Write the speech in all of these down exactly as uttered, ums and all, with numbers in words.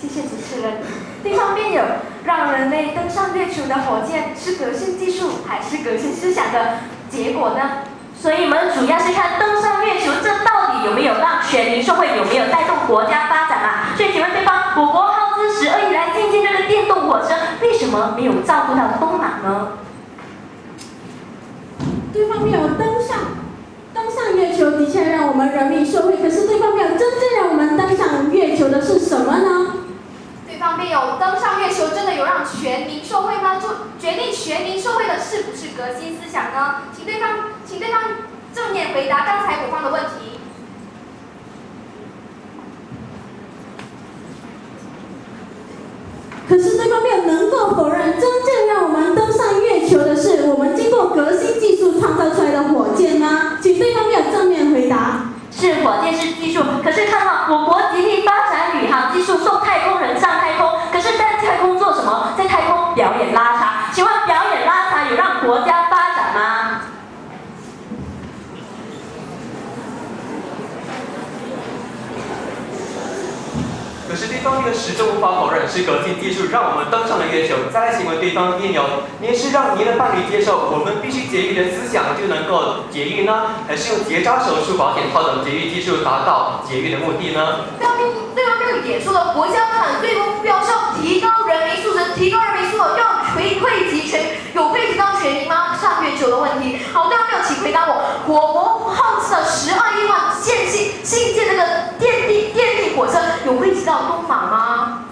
谢谢主持人。第三面有让人类登上月球的火箭是革新技术还是革新思想的结果呢？所以我们主要是看登上月球这到底有没有让全民社会有没有带动国家发展啊？所以请问对方，我国耗资十二亿来建建这个电动火车，为什么没有照顾到东马呢？对方没有登上，登上月球的确让我们人民受惠，可是对方没有真正让我们登上月球的是什么呢？ 方面有登上月球，真的有让全民受惠吗？就决定全民受惠的是不是革新思想呢？请对方，请对方正面回答刚才我方的问题。可是对方没有能够否认，真正让我们登上月球的是我们经过革新技术创造出来的火箭吗？请对方没有正面回答。 是火箭是技术，可是看到我国极力发展宇航技术，送太空人上太空，可是在太空做什么？在太空表演拉茶，请问表演拉茶有让国家发展吗？可是对方面始终无法否认是革新技术让我们登上了月球。再来请问对方辩友，您是让您的伴侣接受我们必须节育的思想就能够节育呢，还是用结扎手术、保险套等节育技术达到节育的目的呢？对方辩对方辩友也说了，国家发展最终目标是要提高人民素质，提高人民素质要回馈集权，有惠及到全民吗？上月球的问题。好，对方辩友请回答我，我国耗资了十二亿万建新新建这个电力电力火车，有惠及到。 东马吗？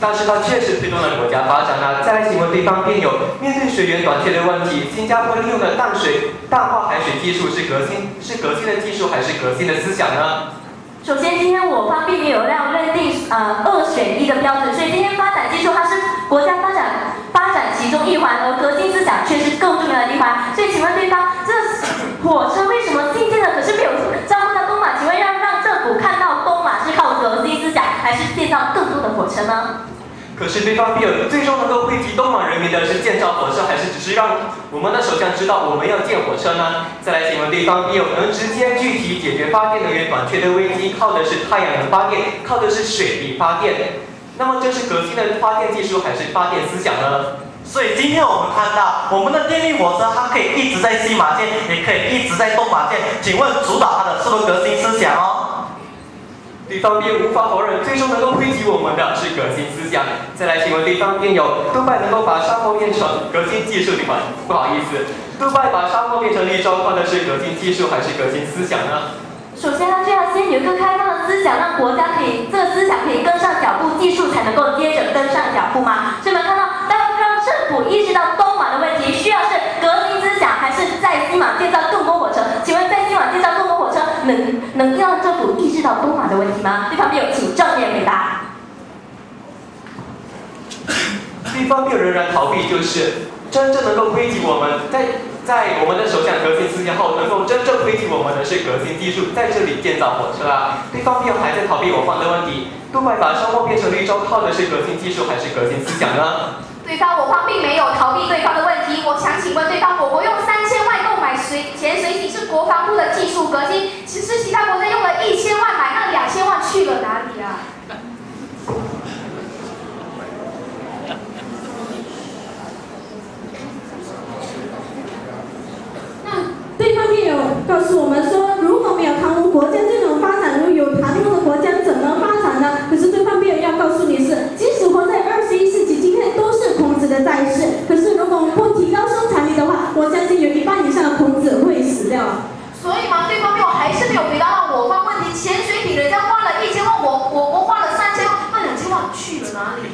但是它确实推动了国家发展啊！再来请问对方辩友，面对水源短缺的问题，新加坡利用的淡水淡化海水技术是革新，是革新的技术还是革新的思想呢？首先，今天我方并没有让认定呃二选一的标准，所以今天发展技术它是国家发展发展其中一环，而革新思想却是更重要的一环。所以，请问对方，这火车为什么进建的可是没有？ 还是建造更多的火车呢？可是对方辩友最终能够惠及东马人民的是建造火车，还是只是让我们的首相知道我们要建火车呢？再来请问对方辩友，能直接具体解决发电能源短缺的危机，靠的是太阳能发电，靠的是水力发电。那么这是革新的发电技术，还是发电思想呢？ 所以今天我们看到，我们的电力火车它可以一直在西马线，也可以一直在东马线。请问主导它的是不是革新思想哦？ 对方辩无法否认，最终能够推及我们的是革新思想。再来请问对方辩友，杜拜能够把沙漠变成革新技术的吗？不好意思，杜拜把沙漠变成绿洲，靠的是革新技术还是革新思想呢？首先，它就要先有一个开放的思想，让国家可以这个思想可以跟上脚步，技术才能够接着跟上脚步嘛。所以我们看到，当让政府意识到东马的问题，需要是革新思想，还是在西马建造更多火车？请问在西马建造更多火车，能能让政府意识到东马的问题吗？对方辩友，请正面回答。对方辩友仍然逃避，就是真正能够推及我们在在我们的首相革新思想后，能够真正推及我们的是革新技术，在这里建造火车啊。对方辩友还在逃避我方的问题，杜拜把沙漠变成绿洲，靠的是革新技术还是革新思想呢？ 对方我方并没有逃避对方的问题，我想请问对方，我国用三千万购买水潜水艇是国防部的技术革新，其实其他国家用了一千万买那两千万去了哪里啊？那对方也有告诉我们说，如果没有唐人国家这种发展，如果有唐人的国家怎么发展呢？可是对方也要告诉你是，即使活在二十一世纪，今天都是。 的在世，可是如果我们不提高生产力的话，我相信有一半以上的孔子会死掉。所以嘛，对方没有还是没有回答到我方问题。潜水艇人家花了一千万，我我国花了三千万，那两千万去了哪里？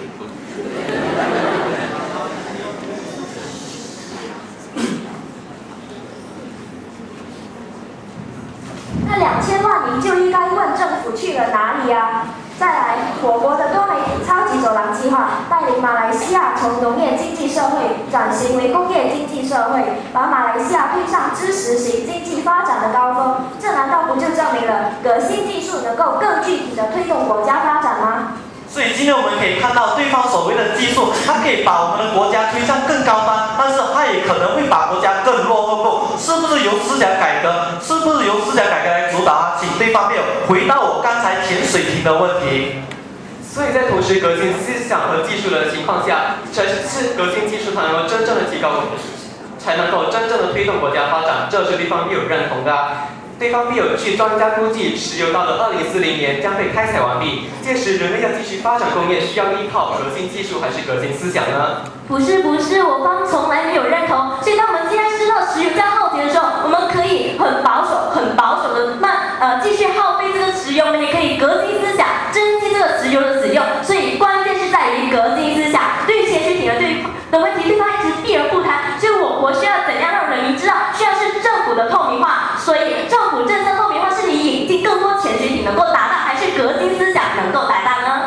那两千万您就应该问政府去了哪里啊？ 再来，我国的多媒体超级走廊计划带领马来西亚从农业经济社会转型为工业经济社会，把马来西亚推上知识型经济发展的高峰。这难道不就证明了革新技术能够更具体的推动国家发展吗？所以今天我们可以看到，对方所谓的技术，它可以把我们的国家推向更高端，但是它也可能会把国家更落后。是不是由思想改革？是不是由思想改革来？主打，请对方面回到我刚才潜水艇的问题。所以在同时革新思想和技术的情况下，才是革新技术才能够真正的提高我们，才能够真正的推动国家发展，这是对方面有认同的、啊。 对方必有据专家估计，石油到了二零四零年将被开采完毕。届时，人类要继续发展工业，需要依靠革新技术还是革新思想呢？不是不是，我方从来没有认同。所以，当我们现在知道石油在耗竭的时候，我们可以很保守、很保守的慢呃继续耗费这个石油，我们也可以革新思想，珍惜这个石油的使用。所以，关键是在于革新思想。对于潜水艇的对的问题，对方一直避而不谈。所以，我国需要怎样让人民知道？需要是政府的透明化。所以，政 政策透明化是你引进更多潜水艇能够达到，还是革新思想能够达到呢？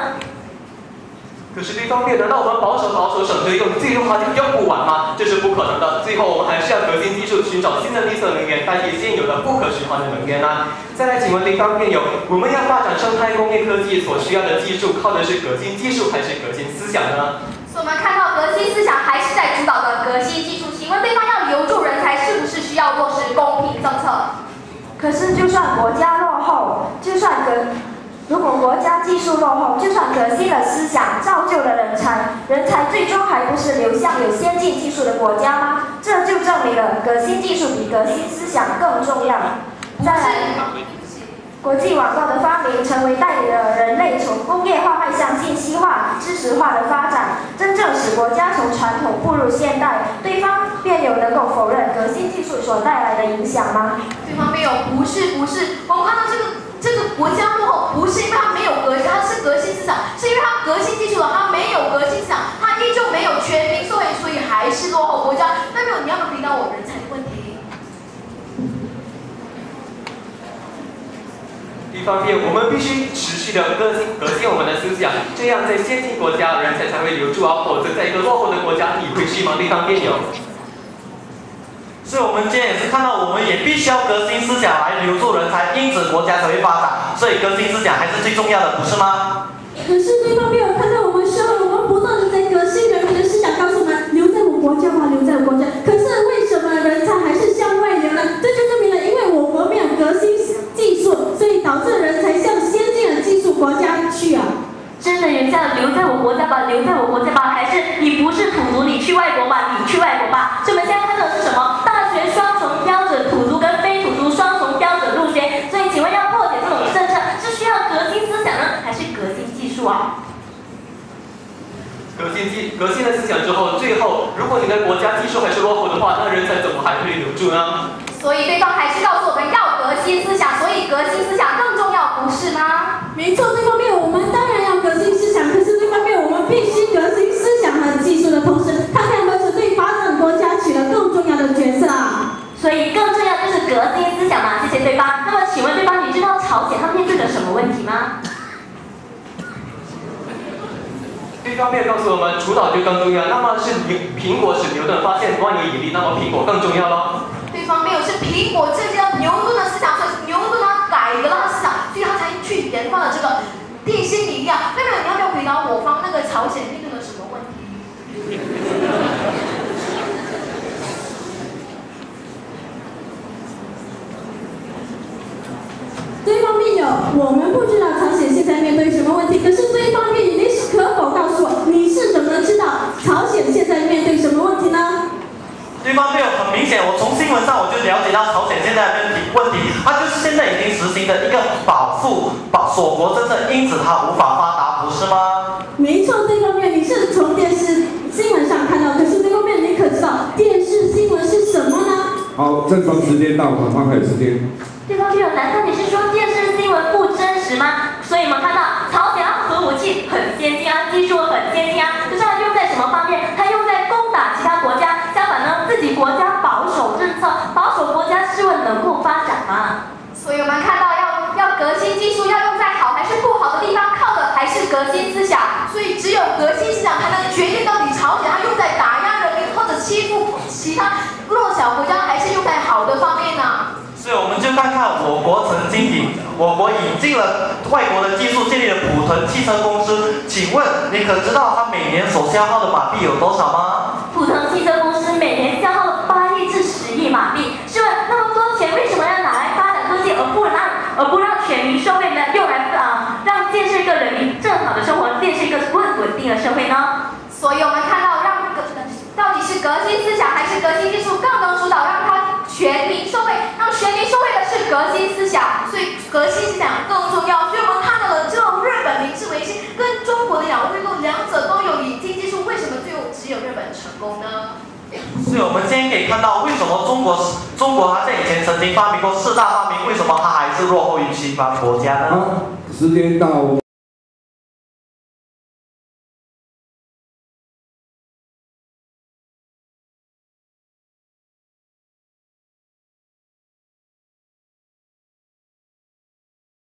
可是对方面，难道我们保守保守省着用，最终它就用不完吗？这是不可能的。最后，我们还是要革新技术，寻找新的绿色能源代替现有的不可循环的能源啊！再来，请问对方面有，我们要发展生态工业科技所需要的技术，靠的是革新技术还是革新思想呢？所以我们看到革新思想还是在主导的革新技术。请问对方要留住人才，是不是需要落实公平政策？ 可是，就算国家落后，就算革，如果国家技术落后，就算革新了思想，造就了人才，人才最终还不是流向有先进技术的国家吗？这就证明了革新技术比革新思想更重要。再来，国际网络的发明成为带领了人类从工业化迈向信息化、知识化的发展，真正使国家从传统步入现代。对方 辩友能够否认革新技术所带来的影响吗？对方辩友不是不是，我们看到这个这个国家落后，不是因为它没有革新，它是革新思想，是因为它革新技术了，它没有革新思想，它依旧没有全民受益，所以还是落后国家。那么你要不要回答我人才的问题？一方面，我们必须持续的革新革新我们的思想，这样在先进国家人才才会留住啊，否则在一个落后的国家，你会去吗？对方辩友？ 所以，我们今天也是看到，我们也必须要革新思想来留住人才，因此国家才会发展。所以，革新思想还是最重要的，不是吗？可是对方没有看到我们需要，我们不断的在革新人民的思想，告诉我们留在我国家吧，留在我国家。可是为什么人才还是向外流呢？这就证明了，因为我国没有革新技术，所以导致人才向先进的技术国家去啊。 真的有像留在我国家吧，留在我国家吧，还是你不是土族，你去外国吧，你去外国吧。所以我们现在看到的是什么？大学双重标准，土族跟非土族双重标准入学。所以请问要破解这种政策，是需要革新思想呢，还是革新技术啊？革新技革新的思想之后，最后如果你的国家技术还是落后的话，那人才怎么还会留住呢？所以对方还是告诉我们要革新思想，所以革新思想更重要，不是吗？没错，这方面我们当然要。 必须革新思想和技术的同时，它才能使对发展国家起了更重要的角色啊！所以更重要就是革新思想嘛，谢谢对方。那么请问对方，你知道朝鲜他面对的什么问题吗？对方面告诉我们，主导就更重要。那么是苹果使牛顿发现万有引力，那么苹果更重要咯。对方没有是苹果制定了牛顿的思想，所以牛顿他改革了他思想，所以他才去研发了这个。 地心引力啊！那么你要不要回答我方那个朝鲜面对的什么问题？对方面有，我们不知道朝鲜现在面对什么问题，可是对方面，你可否告诉我，你是怎么知道朝鲜现在面对什么问题呢？ 对方面很明显，我从新闻上我就了解到朝鲜现在的问题，它就是现在已经实行的一个保护保锁国政策，因此它无法发达，不是吗？没错，这方面你是从电视新闻上看到，可是这方面你可知道电视新闻是什么呢？好，正方时间到了，马上开始时间。对方面，难道你是说电视新闻不真实吗？所以我们看到朝鲜啊，核武器很先进啊，技术很先进啊，可是它用在什么方面？它用在攻打其他国家。 自己国家保守政策，保守国家是问能够发展吗？所以我们看到要要革新技术，要用在好还是不好的地方，靠的还是革新思想。所以只有革新思想才能决定到底朝鲜要用在打压人民或者欺负其他弱小国家，还是用在好的方面呢？所以我们就看看我国曾经引我国引进了外国的技术，建立了普腾汽车公司。请问你可知道它每年所消耗的马币有多少吗？普腾汽车公司每年。 八亿至十亿马币，是问那么多钱为什么要拿来发展科技，而不让和新思想更重要。所以我们看到了这种日本明治维新跟中国的洋务运动，两者都有引进技术，为什么最后只有日本成功呢？是我们今天可以看到，为什么中国中国它在以前曾经发明过四大发明，为什么它还是落后于西方国家呢？好，时间到。